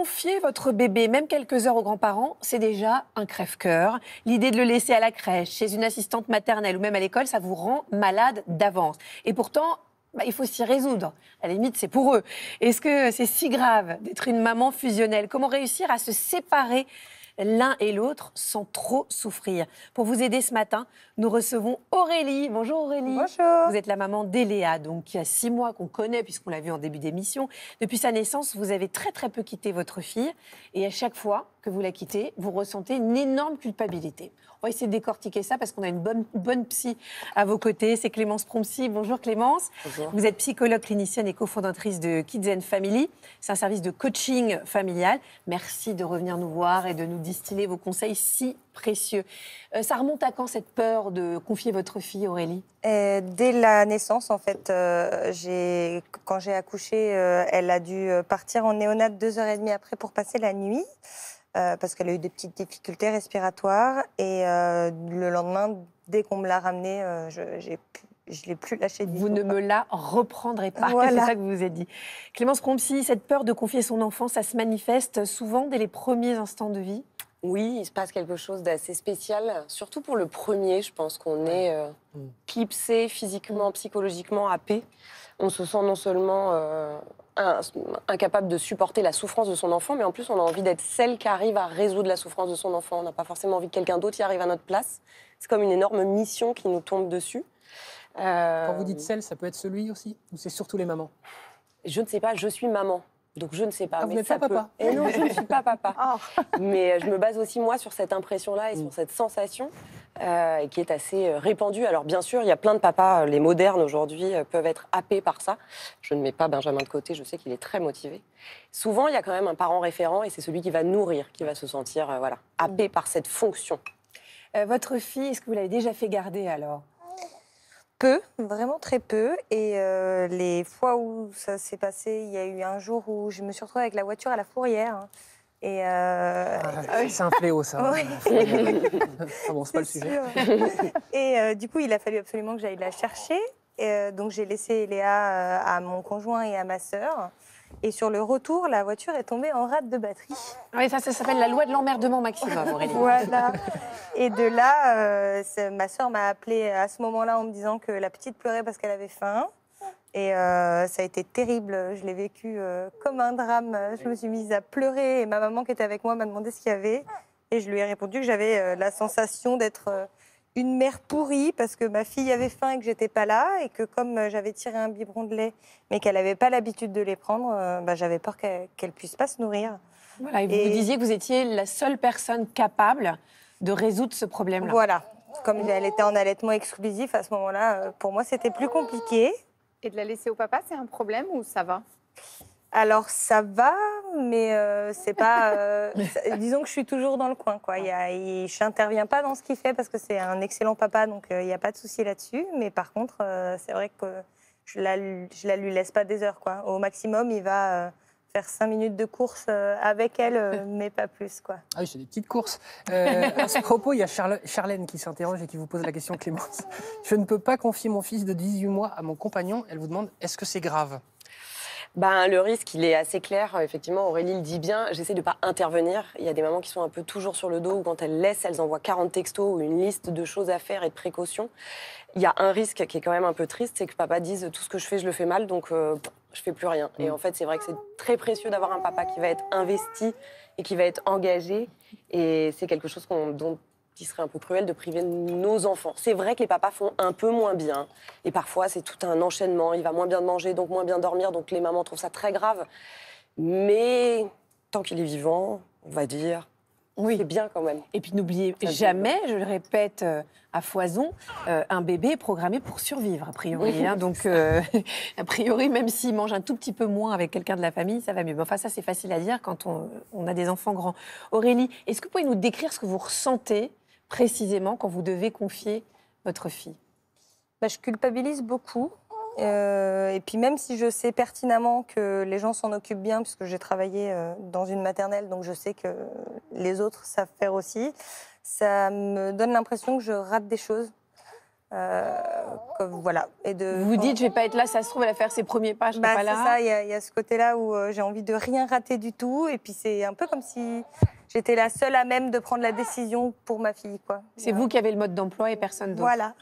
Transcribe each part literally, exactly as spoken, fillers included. confier votre bébé, même quelques heures aux grands-parents, c'est déjà un crève-cœur. L'idée de le laisser à la crèche, chez une assistante maternelle ou même à l'école, ça vous rend malade d'avance. Et pourtant, bah, il faut s'y résoudre. À la limite, c'est pour eux. Est-ce que c'est si grave d'être une maman fusionnelle? Comment réussir à se séparer l'un et l'autre sans trop souffrir? Pour vous aider ce matin, nous recevons Aurélie. Bonjour Aurélie. Bonjour. Vous êtes la maman d'Eléa, donc il y a six mois qu'on connaît puisqu'on l'a vu en début d'émission. Depuis sa naissance, vous avez très très peu quitté votre fille et à chaque fois que vous la quittez, vous ressentez une énorme culpabilité. On va essayer de décortiquer ça parce qu'on a une bonne, bonne psy à vos côtés. C'est Clémence Prompsy. Bonjour Clémence. Bonjour. Vous êtes psychologue clinicienne et cofondatrice de Kids and Family. C'est un service de coaching familial. Merci de revenir nous voir et de nous distiller vos conseils si précieux. Euh, ça remonte à quand cette peur de confier votre fille, Aurélie? euh, Dès la naissance, en fait. Euh, j'ai... Quand j'ai accouché, euh, elle a dû partir en néonat deux heures et demie après pour passer la nuit. Euh, parce qu'elle a eu des petites difficultés respiratoires. Et euh, le lendemain, dès qu'on me l'a ramenée, euh, je ne l'ai plus lâchée. Vous ne me la reprendrez pas, voilà. C'est ça que vous avez dit. Clémence Prompsy, cette peur de confier son enfant, ça se manifeste souvent dès les premiers instants de vie? Oui, il se passe quelque chose d'assez spécial, surtout pour le premier, je pense qu'on est euh, clipsé physiquement, psychologiquement, happé. On se sent non seulement euh, un, incapable de supporter la souffrance de son enfant, mais en plus on a envie d'être celle qui arrive à résoudre la souffrance de son enfant. On n'a pas forcément envie que quelqu'un d'autre y arrive à notre place. C'est comme une énorme mission qui nous tombe dessus. Euh... Quand vous dites celle, ça peut être celui aussi? Ou c'est surtout les mamans? Je ne sais pas, je suis maman. Donc je ne sais pas. Ah, mais vous n'êtes pas papa? Et non, je ne suis pas papa. Oh. Mais je me base aussi, moi, sur cette impression-là et mm. sur cette sensation euh, qui est assez répandue. Alors bien sûr, il y a plein de papas, les modernes aujourd'hui, peuvent être happés par ça. Je ne mets pas Benjamin de côté, je sais qu'il est très motivé. Souvent, il y a quand même un parent référent et c'est celui qui va nourrir, qui va se sentir euh, voilà, happé mm. par cette fonction. Euh, votre fille, est-ce que vous l'avez déjà fait garder alors? Peu, vraiment très peu. Et euh, les fois où ça s'est passé, il y a eu un jour où je me suis retrouvée avec la voiture à la fourrière. Hein, et euh... ah, c'est un fléau, ça. Ouais. Ah bon, c'est pas le sujet. Et euh, du coup, il a fallu absolument que j'aille la chercher. Et, euh, donc j'ai laissé Léa à mon conjoint et à ma sœur. Et sur le retour, la voiture est tombée en rade de batterie. Oui, ça, ça s'appelle la loi de l'emmerdement maximum, Aurélie. Voilà. Et de là, euh, ma sœur m'a appelée à ce moment-là en me disant que la petite pleurait parce qu'elle avait faim. Et euh, ça a été terrible. Je l'ai vécu euh, comme un drame. Je me suis mise à pleurer. Et ma maman qui était avec moi m'a demandé ce qu'il y avait. Et je lui ai répondu que j'avais euh, la sensation d'être... Euh, une mère pourrie parce que ma fille avait faim et que j'étais pas là et que comme j'avais tiré un biberon de lait mais qu'elle n'avait pas l'habitude de les prendre, euh, bah, j'avais peur qu'elle qu'elle puisse pas se nourrir. Voilà, et vous, et... vous disiez que vous étiez la seule personne capable de résoudre ce problème-là. Voilà, comme elle était en allaitement exclusif à ce moment-là, pour moi c'était plus compliqué. Et de la laisser au papa, c'est un problème ou ça va? Alors ça va, mais euh, c'est pas. Euh, disons que je suis toujours dans le coin, quoi. Il y a, il, je n'interviens pas dans ce qu'il fait parce que c'est un excellent papa, donc euh, il n'y a pas de souci là-dessus. Mais par contre, euh, c'est vrai que je la, je la lui laisse pas des heures, quoi. Au maximum, il va. Euh, faire cinq minutes de course avec elle, mais pas plus, quoi. Ah oui, c'est des petites courses. Euh, à ce propos, il y a Charle- Charlène qui s'interroge et qui vous pose la question, Clémence. Je ne peux pas confier mon fils de dix-huit mois à mon compagnon. Elle vous demande, est-ce que c'est grave? Ben, le risque, il est assez clair. Effectivement, Aurélie le dit bien. J'essaie de ne pas intervenir. Il y a des mamans qui sont un peu toujours sur le dos ou quand elles laissent, elles envoient quarante textos ou une liste de choses à faire et de précautions. Il y a un risque qui est quand même un peu triste, c'est que papa dise tout ce que je fais, je le fais mal, donc euh, je fais plus rien. Et en fait, c'est vrai que c'est très précieux d'avoir un papa qui va être investi et qui va être engagé. Et c'est quelque chose qu'on, dont il serait un peu cruel de priver nos enfants. C'est vrai que les papas font un peu moins bien. Et parfois, c'est tout un enchaînement. Il va moins bien manger, donc moins bien dormir. Donc les mamans trouvent ça très grave. Mais tant qu'il est vivant, on va dire... Oui. C'est bien quand même. Et puis n'oubliez jamais, je le répète euh, à foison, euh, un bébé est programmé pour survivre, a priori. Oui. Hein, donc, euh, a priori, même s'il mange un tout petit peu moins avec quelqu'un de la famille, ça va mieux. Mais enfin, ça, c'est facile à dire quand on, on a des enfants grands. Aurélie, est-ce que vous pouvez nous décrire ce que vous ressentez précisément quand vous devez confier votre fille? Bah, je culpabilise beaucoup. Euh, et puis même si je sais pertinemment que les gens s'en occupent bien, puisque j'ai travaillé euh, dans une maternelle, donc je sais que les autres savent faire aussi, ça me donne l'impression que je rate des choses. Euh, comme, voilà. Et de, vous vous dites, je ne vais pas être là, ça se trouve, elle va faire ses premiers pas, je ne suis bah, pas là. C'est ça, il y, y a ce côté-là où euh, j'ai envie de rien rater du tout. Et puis c'est un peu comme si j'étais la seule à même de prendre la décision pour ma fille, quoi. C'est voilà. Vous qui avez le mode d'emploi et personne d'autre. Voilà.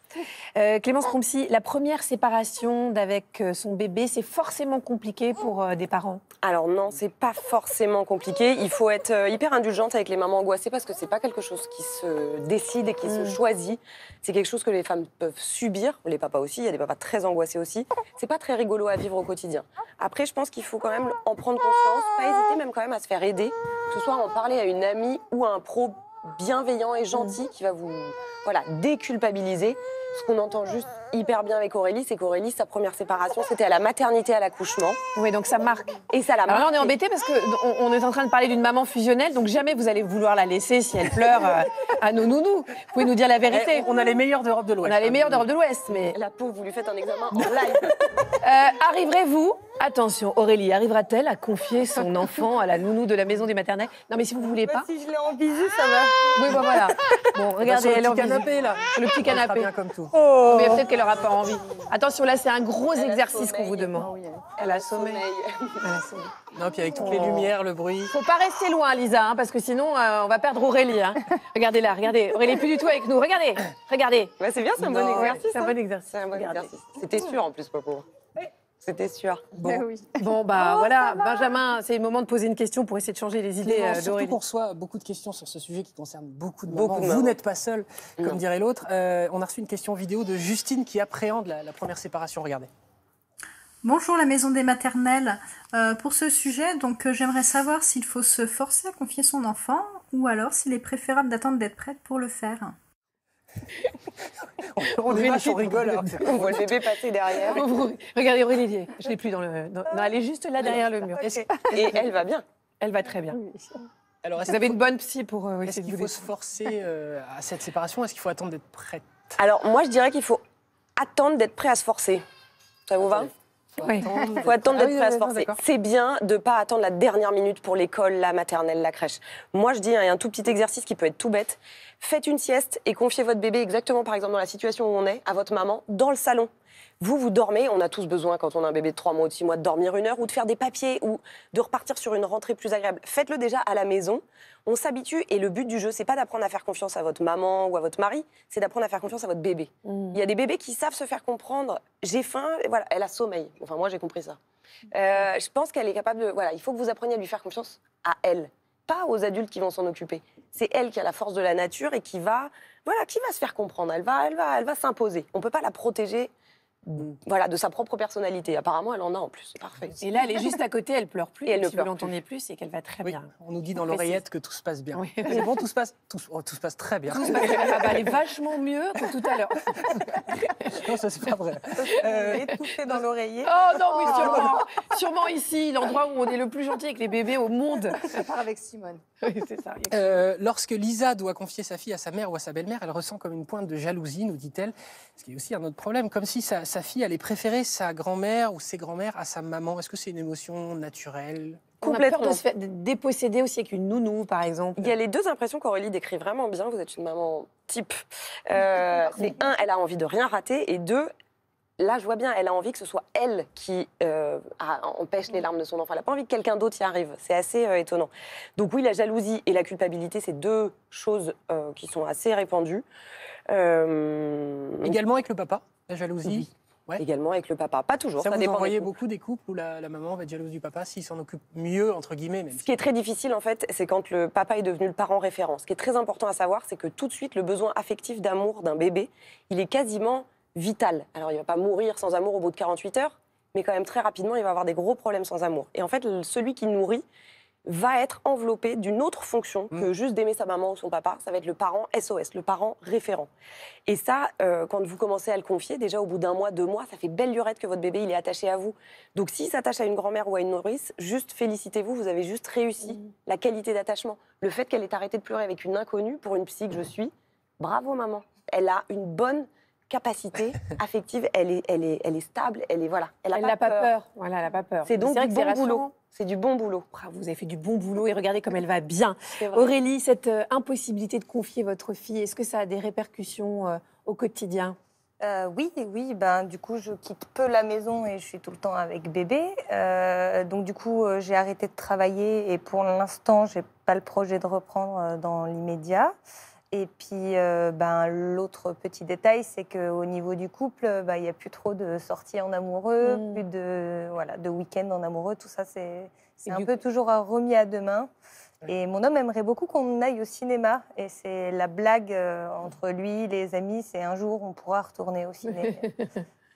Euh, Clémence Prompsy, la première séparation d'avec son bébé, c'est forcément compliqué pour euh, des parents? Alors non, c'est pas forcément compliqué. Il faut être euh, hyper indulgente avec les mamans angoissées parce que c'est pas quelque chose qui se décide et qui mmh. se choisit. C'est quelque chose que les femmes peuvent subir, les papas aussi, il y a des papas très angoissés aussi. C'est pas très rigolo à vivre au quotidien. Après, je pense qu'il faut quand même en prendre conscience, pas hésiter même quand même à se faire aider, que ce soit en parler à une amie ou à un pro bienveillant et gentil mmh. qui va vous voilà, déculpabiliser. Ce qu'on entend juste hyper bien avec Aurélie, c'est qu'Aurélie, sa première séparation, c'était à la maternité, à l'accouchement. Oui, donc ça marque. Et ça la marque. Alors là, on est embêté parce qu'on on est en train de parler d'une maman fusionnelle, donc jamais vous allez vouloir la laisser si elle pleure euh, à nos nounous. Vous pouvez nous dire la vérité. On a les meilleurs d'Europe de l'Ouest. On a les meilleurs d'Europe de l'Ouest, mais... La pauvre, vous lui faites un examen en live. euh, Arriverez-vous, attention, Aurélie, arrivera-t-elle à confier son enfant à la nounou de la maison des maternelles? Non, mais si vous ne voulez pas... Bah, si je l'ai en bisou, ça va. Oui, bah, voilà. Bon, regardez, elle est en bisou. Le petit canapé, là. Oh. Mais peut-être qu'elle n'aura pas envie. Attention, là, c'est un gros elle exercice qu'on vous demande. Non, oui, elle, elle a sommeil. Elle a sommeil. Non, puis avec toutes oh. les lumières, le bruit. Faut pas rester loin, Lisa, hein, parce que sinon, euh, on va perdre Aurélie. Hein. Regardez là, regardez. Aurélie n'est plus du tout avec nous. Regardez, regardez. Bah, c'est bien, c'est un, bon ouais, hein. un bon exercice. C'est un bon regardez. exercice. C'était sûr, en plus, Popo. Oui. C'était sûr. Bon, eh oui. bon bah oh, voilà, Benjamin, c'est le moment de poser une question pour essayer de changer les idées. Euh, surtout qu'on reçoit beaucoup de questions sur ce sujet qui concerne beaucoup de mamans. Vous n'êtes pas seul, comme non. dirait l'autre. Euh, on a reçu une question vidéo de Justine qui appréhende la, la première séparation. Regardez. Bonjour la maison des maternelles. Euh, pour ce sujet, donc euh, j'aimerais savoir s'il faut se forcer à confier son enfant ou alors s'il est préférable d'attendre d'être prête pour le faire. on, on, on, démarche, on rigole, alors, on voit le bébé passer derrière. Regardez Aurélie, je l'ai plus dans le. Dans, non, elle est juste là derrière le mur. Okay. Et elle va bien. Elle va très bien. Alors, vous avez une bonne psy pour. Euh, Est-ce qu'il faut se forcer euh, à cette séparation? Est-ce qu'il faut attendre d'être prête? Alors moi, je dirais qu'il faut attendre d'être prêt à se forcer. Ça vous va? Il faut attendre, faut attendre d'être prêt à se forcer. C'est bien de ne pas attendre la dernière minute pour l'école, la maternelle, la crèche. Moi, je dis, il y a un tout petit exercice qui peut être tout bête. Faites une sieste et confiez votre bébé exactement, par exemple, dans la situation où on est, à votre maman, dans le salon. Vous, vous dormez, on a tous besoin, quand on a un bébé de trois mois ou de six mois, de dormir une heure ou de faire des papiers ou de repartir sur une rentrée plus agréable. Faites-le déjà à la maison, on s'habitue et le but du jeu, c'est pas d'apprendre à faire confiance à votre maman ou à votre mari, c'est d'apprendre à faire confiance à votre bébé. Mmh. Il y a des bébés qui savent se faire comprendre, j'ai faim, et voilà, elle a sommeil. Enfin, moi, j'ai compris ça. Euh, je pense qu'elle est capable de... Voilà, il faut que vous appreniez à lui faire confiance à elle, pas aux adultes qui vont s'en occuper. C'est elle qui a la force de la nature et qui va, voilà, qui va se faire comprendre, elle va, elle va, elle va s'imposer. On peut pas la protéger... Voilà, de sa propre personnalité. Apparemment, elle en a en plus. C'est parfait. Et là, elle est juste à côté, elle pleure plus. Et elle ne peut l'entendre plus, c'est qu'elle va très oui. bien. On nous dit dans l'oreillette que tout se passe bien. Oui. C'est bon, tout se passe, tout, oh, tout se passe très bien. Tout se passe très bien. Ah bah, elle est vachement mieux que tout à l'heure. Non, ça c'est pas vrai. Euh... Étouffée dans l'oreiller. Oh non, oui, sûrement. Oh. Sûrement ici, l'endroit où on est le plus gentil avec les bébés au monde. Ça part avec Simone. Oui, c'est ça. Euh, lorsque Lisa doit confier sa fille à sa mère ou à sa belle-mère, elle ressent comme une pointe de jalousie, nous dit-elle. Ce qui est aussi un autre problème, comme si ça. Sa fille allait préférer sa grand-mère ou ses grand-mères à sa maman. Est-ce que c'est une émotion naturelle? Complètement. On a peur de se faire déposséder aussi avec une nounou, par exemple. Il y a les deux impressions qu'Aurélie décrit vraiment bien. Vous êtes une maman type. Euh, c'est un, elle a envie de rien rater. Et deux, là, je vois bien, elle a envie que ce soit elle qui euh, empêche les larmes de son enfant. Elle n'a pas envie que quelqu'un d'autre y arrive. C'est assez euh, étonnant. Donc oui, la jalousie et la culpabilité, c'est deux choses euh, qui sont assez répandues. Euh... Également avec le papa, la jalousie. Oui. Ouais. Également avec le papa, pas toujours. Ça, ça vous dépend. Vous voyez beaucoup des couples où la, la maman va être jalouse du papa s'il s'en occupe mieux, entre guillemets. Même. Ce qui est très difficile, en fait, c'est quand le papa est devenu le parent référent. Ce qui est très important à savoir, c'est que tout de suite, le besoin affectif d'amour d'un bébé, il est quasiment vital. Alors, il ne va pas mourir sans amour au bout de quarante-huit heures, mais quand même très rapidement, il va avoir des gros problèmes sans amour. Et en fait, celui qui nourrit va être enveloppé d'une autre fonction mmh. que juste d'aimer sa maman ou son papa. Ça va être le parent S O S, le parent référent. Et ça, euh, quand vous commencez à le confier, déjà au bout d'un mois, deux mois, ça fait belle lurette que votre bébé, il est attaché à vous. Donc s'il s'attache à une grand-mère ou à une nourrice, juste félicitez-vous, vous avez juste réussi mmh. la qualité d'attachement. Le fait qu'elle ait arrêté de pleurer avec une inconnue, pour une psy que je suis, bravo maman. Elle a une bonne capacité affective, elle est, elle est, elle est stable, elle est, voilà. Elle n'a pas, pas peur. Voilà, elle n'a pas peur. C'est donc du bon boulot. C'est du bon boulot. Bravo, vous avez fait du bon boulot et regardez comme elle va bien. Aurélie, cette euh, impossibilité de confier votre fille, est-ce que ça a des répercussions euh, au quotidien? euh, Oui, oui. Ben, du coup, je quitte peu la maison et je suis tout le temps avec bébé. Euh, donc, du coup, j'ai arrêté de travailler et pour l'instant, je n'ai pas le projet de reprendre dans l'immédiat. Et puis, euh, ben, l'autre petit détail, c'est qu'au niveau du couple, il ben, n'y a plus trop de sorties en amoureux, mmh. plus de, voilà, de week-ends en amoureux. Tout ça, c'est un peu coup... toujours remis à demain. Ouais. Et mon homme aimerait beaucoup qu'on aille au cinéma. Et c'est la blague euh, entre lui, les amis, c'est un jour, on pourra retourner au ciné.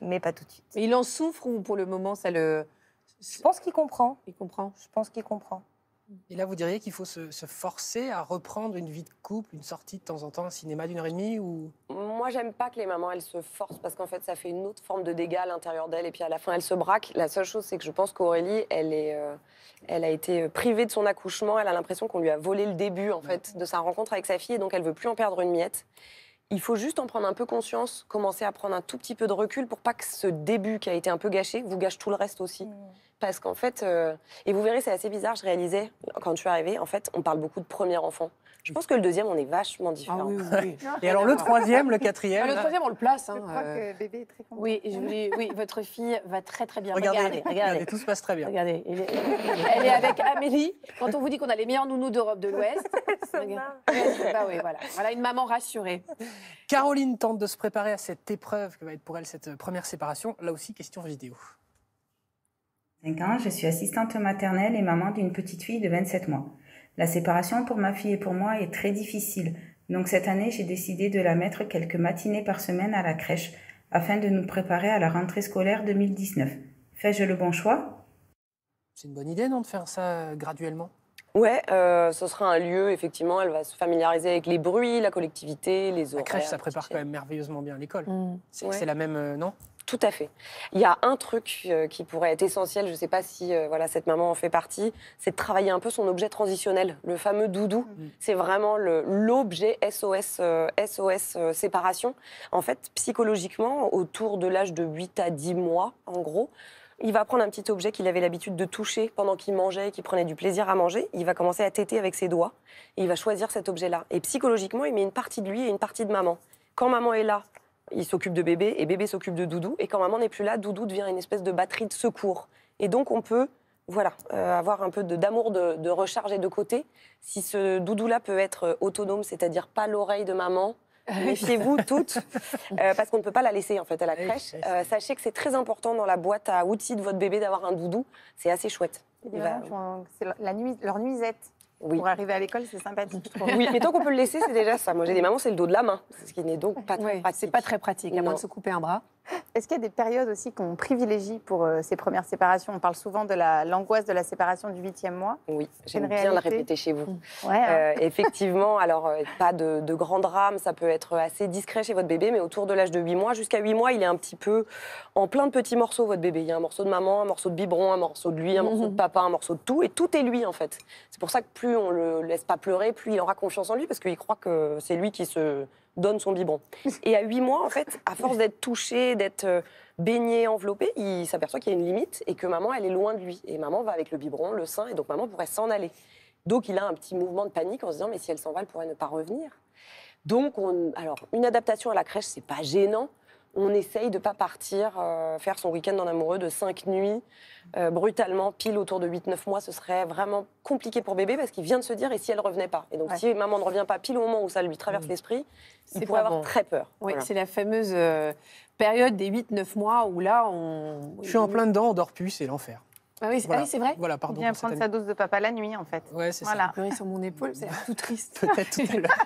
Mais pas tout de suite. Mais il en souffre ou pour le moment, ça le... Je pense qu'il comprend. Il comprend. Je pense qu'il comprend. Et là, vous diriez qu'il faut se, se forcer à reprendre une vie de couple, une sortie de temps en temps, un cinéma d'une heure et demie ou... Moi, j'aime pas que les mamans, elles se forcent parce qu'en fait, ça fait une autre forme de dégâts à l'intérieur d'elles. Et puis, à la fin, elles se braquent. La seule chose, c'est que je pense qu'Aurélie, elle, euh, elle a été privée de son accouchement. Elle a l'impression qu'on lui a volé le début, en ouais. fait, de sa rencontre avec sa fille. Et donc, elle veut plus en perdre une miette. Il faut juste en prendre un peu conscience, commencer à prendre un tout petit peu de recul pour pas que ce début qui a été un peu gâché vous gâche tout le reste aussi. Mmh. Parce qu'en fait, euh, et vous verrez, c'est assez bizarre, je réalisais, quand je suis arrivée, en fait, on parle beaucoup de premier enfant. Je pense que le deuxième, on est vachement différent. Ah oui, oui. Et alors le troisième, le quatrième... Enfin, le troisième, on le place. Hein, je crois euh... que bébé est très content. Oui, je... oui, votre fille va très très bien. Regardez, regardez, regardez. regardez tout se passe très bien. Regardez, elle est, elle est avec Amélie. Quand on vous dit qu'on a les meilleurs nounous d'Europe de l'Ouest... bah oui, voilà. Voilà une maman rassurée. Caroline tente de se préparer à cette épreuve que va être pour elle cette première séparation. Là aussi, question vidéo. cinq ans, je suis assistante maternelle et maman d'une petite fille de vingt-sept mois. La séparation pour ma fille et pour moi est très difficile, donc cette année j'ai décidé de la mettre quelques matinées par semaine à la crèche afin de nous préparer à la rentrée scolaire deux mille dix-neuf. Fais-je le bon choix? C'est une bonne idée, non, de faire ça graduellement? Ouais, euh, ce sera un lieu, effectivement, elle va se familiariser avec les bruits, la collectivité, les horaires. La crèche, ça prépare quand même merveilleusement bien l'école. Mmh. C'est ouais. la même, euh, non? Tout à fait. Il y a un truc euh, qui pourrait être essentiel, je ne sais pas si euh, voilà, cette maman en fait partie, c'est de travailler un peu son objet transitionnel, le fameux doudou. Mmh. C'est vraiment l'objet S O S, euh, S O S euh, séparation. En fait, psychologiquement, autour de l'âge de huit à dix mois, en gros, il va prendre un petit objet qu'il avait l'habitude de toucher pendant qu'il mangeait et qu'il prenait du plaisir à manger. Il va commencer à téter avec ses doigts et il va choisir cet objet-là. Et psychologiquement, il met une partie de lui et une partie de maman. Quand maman est là, il s'occupe de bébé et bébé s'occupe de doudou. Et quand maman n'est plus là, doudou devient une espèce de batterie de secours. Et donc, on peut voilà, euh, avoir un peu d'amour de, de, de recharge et de côté. Si ce doudou-là peut être autonome, c'est-à-dire pas l'oreille de maman, méfiez-vous toutes, euh, parce qu'on ne peut pas la laisser en fait à la crèche. Euh, sachez que c'est très important dans la boîte à outils de votre bébé d'avoir un doudou. C'est assez chouette. Va... C'est la nuit, leur nuisette. Oui. Pour arriver à l'école, c'est sympathique. Oui, mais tant qu'on peut le laisser, c'est déjà ça. Moi, j'ai des mamans, c'est le dos de la main, ce qui n'est donc pas très oui, pratique. C'est pas très pratique, à moins de se couper un bras. Est-ce qu'il y a des périodes aussi qu'on privilégie pour euh, ces premières séparations? On parle souvent de l'angoisse la, de la séparation du huitième mois. Oui, j'aime bien réalité. le répéter chez vous. Ouais, hein. euh, effectivement, alors euh, pas de, de grand drame, ça peut être assez discret chez votre bébé, mais autour de l'âge de huit mois, jusqu'à huit mois, il est un petit peu en plein de petits morceaux, votre bébé. Il y a un morceau de maman, un morceau de biberon, un morceau de lui, un morceau de papa, un morceau de tout, et tout est lui en fait. C'est pour ça que plus on le laisse pas pleurer, plus il aura confiance en lui, parce qu'il croit que c'est lui qui se... donne son biberon. Et à huit mois, en fait, à force d'être touché, d'être baigné, enveloppé, il s'aperçoit qu'il y a une limite et que maman, elle est loin de lui. Et maman va avec le biberon, le sein, et donc maman pourrait s'en aller. Donc, il a un petit mouvement de panique en se disant « mais si elle s'en va, elle pourrait ne pas revenir ». Donc, on... alors, une adaptation à la crèche, c'est pas gênant. On essaye de ne pas partir euh, faire son week-end en amoureux de cinq nuits, euh, brutalement, pile autour de huit neuf mois. Ce serait vraiment compliqué pour bébé parce qu'il vient de se dire « et si elle ne revenait pas ?» Et donc, ouais. si maman ne revient pas pile au moment où ça lui traverse mmh. l'esprit, il pourrait avoir bon. très peur. Oui, voilà. C'est la fameuse euh, période des huit neuf mois où là, on... Je suis en plein dedans, on dort plus, c'est l'enfer. Ah oui, c'est voilà. ah oui, vrai. Voilà, pardon. Il vient prendre sa dose de papa la nuit, en fait. Ouais, c'est voilà. ça. Pleurer sur mon épaule, c'est tout triste. Peut-être tout à l'heure.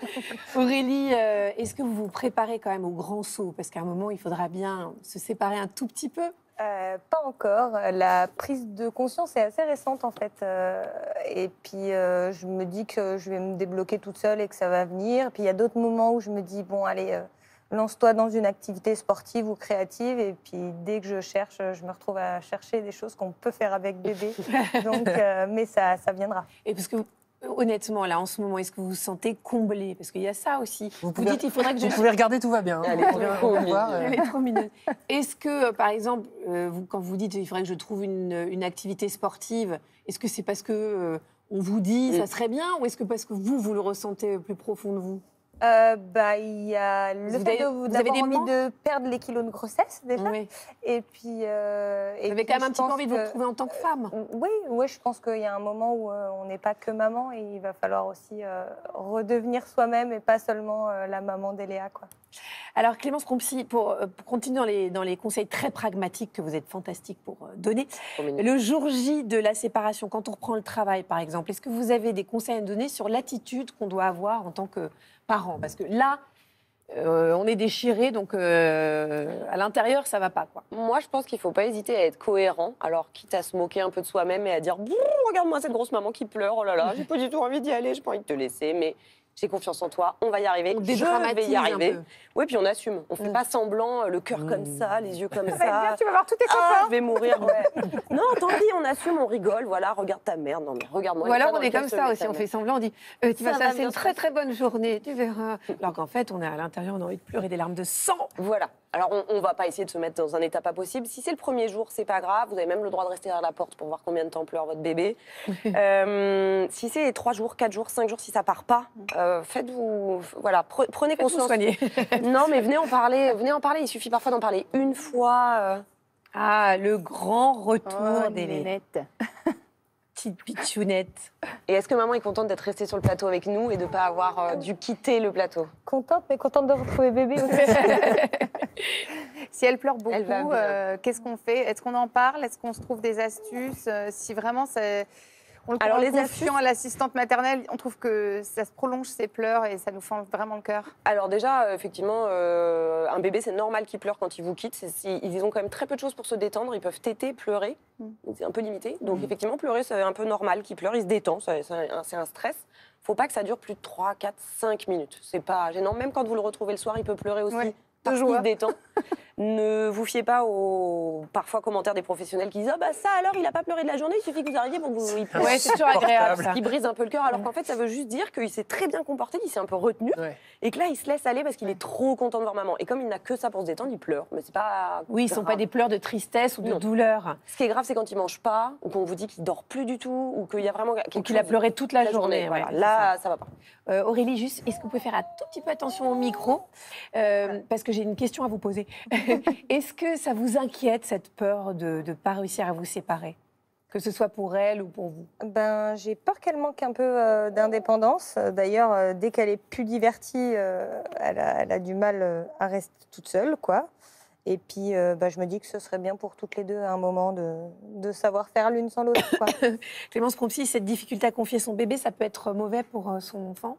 Aurélie, euh, est-ce que vous vous préparez quand même au grand saut? Parce qu'à un moment, il faudra bien se séparer un tout petit peu. Euh, pas encore. La prise de conscience est assez récente, en fait. Euh, et puis, euh, je me dis que je vais me débloquer toute seule et que ça va venir. Puis, il y a d'autres moments où je me dis, bon, allez... Euh, lance-toi dans une activité sportive ou créative et puis dès que je cherche, je me retrouve à chercher des choses qu'on peut faire avec bébé. Donc, euh, mais ça, ça viendra. Et parce que honnêtement, là, en ce moment, est-ce que vous vous sentez comblée? Parce qu'il y a ça aussi. Vous, vous pouvez... dites, il faudrait que je... Vous pouvez regarder, tout va bien. Elle est trop mignonne. Est-ce que, par exemple, euh, vous, quand vous dites, il faudrait que je trouve une, une activité sportive, est-ce que c'est parce que euh, on vous dit, ça serait bien, ou est-ce que parce que vous, vous le ressentez plus profond de vous? Euh, bah, il y a le vous fait d'avoir envie de perdre les kilos de grossesse déjà. Oui. Et puis. Euh, et vous avez puis, quand même un petit peu envie de vous retrouver en tant que femme. Euh, oui, oui, je pense qu'il y a un moment où euh, on n'est pas que maman et il va falloir aussi euh, redevenir soi-même et pas seulement euh, la maman d'Eléa, quoi. Alors Clémence Prompsy, pour, euh, pour continuer dans les, dans les conseils très pragmatiques que vous êtes fantastique pour euh, donner, le jour J de la séparation, quand on reprend le travail par exemple, est-ce que vous avez des conseils à donner sur l'attitude qu'on doit avoir en tant que parents, parce que là, euh, on est déchiré, donc euh, à l'intérieur, ça va pas, quoi. Moi, je pense qu'il faut pas hésiter à être cohérent, alors quitte à se moquer un peu de soi-même et à dire « Regarde-moi cette grosse maman qui pleure, oh là là, j'ai pas du tout envie d'y aller, j'ai pas envie de te laisser, mais j'ai confiance en toi, on va y arriver, on je vais y arriver. » Oui, puis on assume, on fait mmh. pas semblant, le cœur mmh. comme ça, les yeux comme ça. Ça va être bien, tu vas voir tous tes copains. Ah, je vais mourir, ouais. Non, tant pis, on assume, on rigole, voilà, regarde ta mère, non mais regarde-moi. Ou alors on est comme ça aussi, on fait semblant, on dit, euh, tu vas passer une très très bonne journée, tu verras. Alors qu'en fait, on est à l'intérieur, on a envie de pleurer des larmes de sang. Voilà. Alors, on ne va pas essayer de se mettre dans un état pas possible. Si c'est le premier jour, c'est pas grave. Vous avez même le droit de rester derrière la porte pour voir combien de temps pleure votre bébé. euh, si c'est trois jours, quatre jours, cinq jours, si ça part pas, euh, faites-vous... Voilà, pre prenez faites conscience. Non, mais venez en parler. Venez en parler. Il suffit parfois d'en parler une fois. Euh... Ah, le grand retour oh, des nénettes. Petite pitchounette. Et est-ce que maman est contente d'être restée sur le plateau avec nous et de ne pas avoir euh, dû quitter le plateau? Contente, mais contente de retrouver bébé aussi. Si elle pleure beaucoup, euh, qu'est-ce qu'on fait? Est-ce qu'on en parle? Est-ce qu'on se trouve des astuces? euh, Si vraiment c'est... On le Alors, les astuces à l'assistante maternelle, on trouve que ça se prolonge ses pleurs et ça nous fend vraiment le cœur. Alors déjà, effectivement, euh, un bébé, c'est normal qu'il pleure quand il vous quitte. Ils ont quand même très peu de choses pour se détendre. Ils peuvent téter, pleurer. Mmh. C'est un peu limité. Donc mmh. effectivement, pleurer, c'est un peu normal qu'il pleure. Il se détend, c'est un, un stress. Il ne faut pas que ça dure plus de trois, quatre, cinq minutes. C'est pas gênant. Même quand vous le retrouvez le soir, il peut pleurer aussi. Ouais. Il se détend. Ne vous fiez pas aux parfois commentaires des professionnels qui disent ah bah ça alors il n'a pas pleuré de la journée, il suffit que vous arriviez pour que vous il pleure. Ouais, c'est toujours agréable. Ça. Il brise un peu le cœur alors qu'en fait ça veut juste dire qu'il s'est très bien comporté, qu'il s'est un peu retenu ouais. et que là il se laisse aller parce qu'il ouais. est trop content de voir maman. Et comme il n'a que ça pour se détendre, il pleure. Mais c'est pas. Oui, ils ne sont pas des pleurs de tristesse ou de non. douleur. Ce qui est grave, c'est quand il mange pas ou qu'on vous dit qu'il dort plus du tout ou qu'il y a vraiment ou qu'il a pleuré toute la, la journée. journée. Voilà. Ouais, là ça. ça va pas. Euh, Aurélie, juste est-ce que vous pouvez faire un tout petit peu attention au micro euh, parce que j'ai une question à vous poser. Est-ce que ça vous inquiète, cette peur de ne pas réussir à vous séparer? Que ce soit pour elle ou pour vous? Ben, j'ai peur qu'elle manque un peu euh, d'indépendance. D'ailleurs, euh, dès qu'elle est plus divertie, euh, elle, a, elle a du mal euh, à rester toute seule, quoi. Et puis, euh, bah, je me dis que ce serait bien pour toutes les deux, à un moment, de, de savoir faire l'une sans l'autre, quoi. Clémence Prompsy, cette difficulté à confier son bébé, ça peut être mauvais pour euh, son enfant?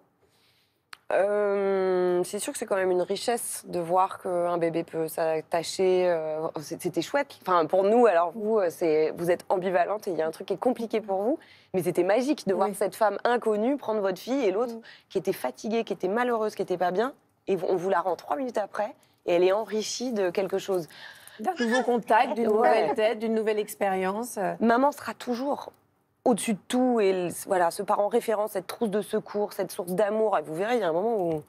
Euh, c'est sûr que c'est quand même une richesse de voir qu'un bébé peut s'attacher. Euh, c'était chouette. Enfin, pour nous, alors vous, vous êtes ambivalente et il y a un truc qui est compliqué pour vous. Mais c'était magique de voir oui. cette femme inconnue prendre votre fille et l'autre oui. qui était fatiguée, qui était malheureuse, qui n'était pas bien. Et on vous la rend trois minutes après et elle est enrichie de quelque chose. D'un nouveau contact, d'une nouvelle tête, d'une nouvelle expérience. Maman sera toujours... au-dessus de tout, et voilà, ce parent référent, cette trousse de secours, cette source d'amour, vous verrez, il y a un moment où...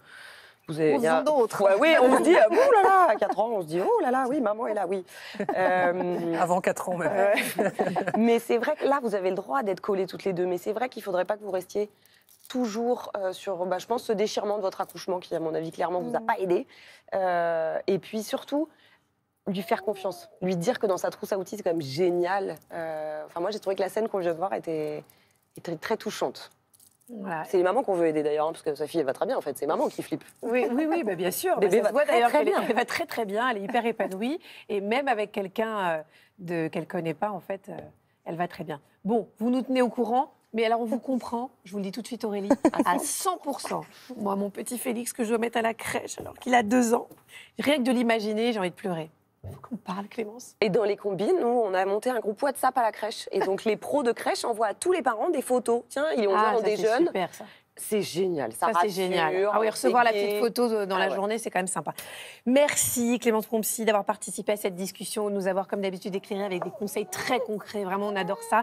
Vous avez, on a... d'autres. Ouais, oui, on se dit, oh là là, à quatre ans, on se dit, oh là là, oui, maman est là, oui. Euh... Avant quatre ans, même. Euh... Mais c'est vrai que là, vous avez le droit d'être collés toutes les deux, mais c'est vrai qu'il ne faudrait pas que vous restiez toujours euh, sur, bah, je pense, ce déchirement de votre accouchement qui, à mon avis, clairement, ne vous a pas aidé. Euh... Et puis, surtout... lui faire confiance, lui dire que dans sa trousse à outils, c'est quand même génial. Euh, enfin, moi, j'ai trouvé que la scène qu'on vient de voir était, était très touchante. Voilà. C'est les mamans qu'on veut aider d'ailleurs, hein, parce que sa fille, elle va très bien en fait, c'est maman qui flippe. Oui, oui, oui bah, bien sûr. Bébé bah, va très, très bien. Elle va très, très bien, elle est hyper épanouie. Et même avec quelqu'un qu'elle ne connaît pas, en fait, elle va très bien. Bon, vous nous tenez au courant. Mais alors, on vous comprend, je vous le dis tout de suite, Aurélie, à cent pour cent. Moi, mon petit Félix que je dois mettre à la crèche alors qu'il a deux ans, rien que de l'imaginer, j'ai envie de pleurer. Il faut qu'on parle, Clémence. Et dans les combines, nous, on a monté un groupe WhatsApp à la crèche. Et donc, les pros de crèche envoient à tous les parents des photos. Tiens, ils ont ah, des jeunes. Super, ça. C'est génial, ça, ça c'est génial. Ah oui, recevoir la petite photo dans ah, la ouais. journée, c'est quand même sympa. Merci Clémence Prompsy d'avoir participé à cette discussion, de nous avoir comme d'habitude éclairé avec des conseils très concrets. Vraiment, on adore ça.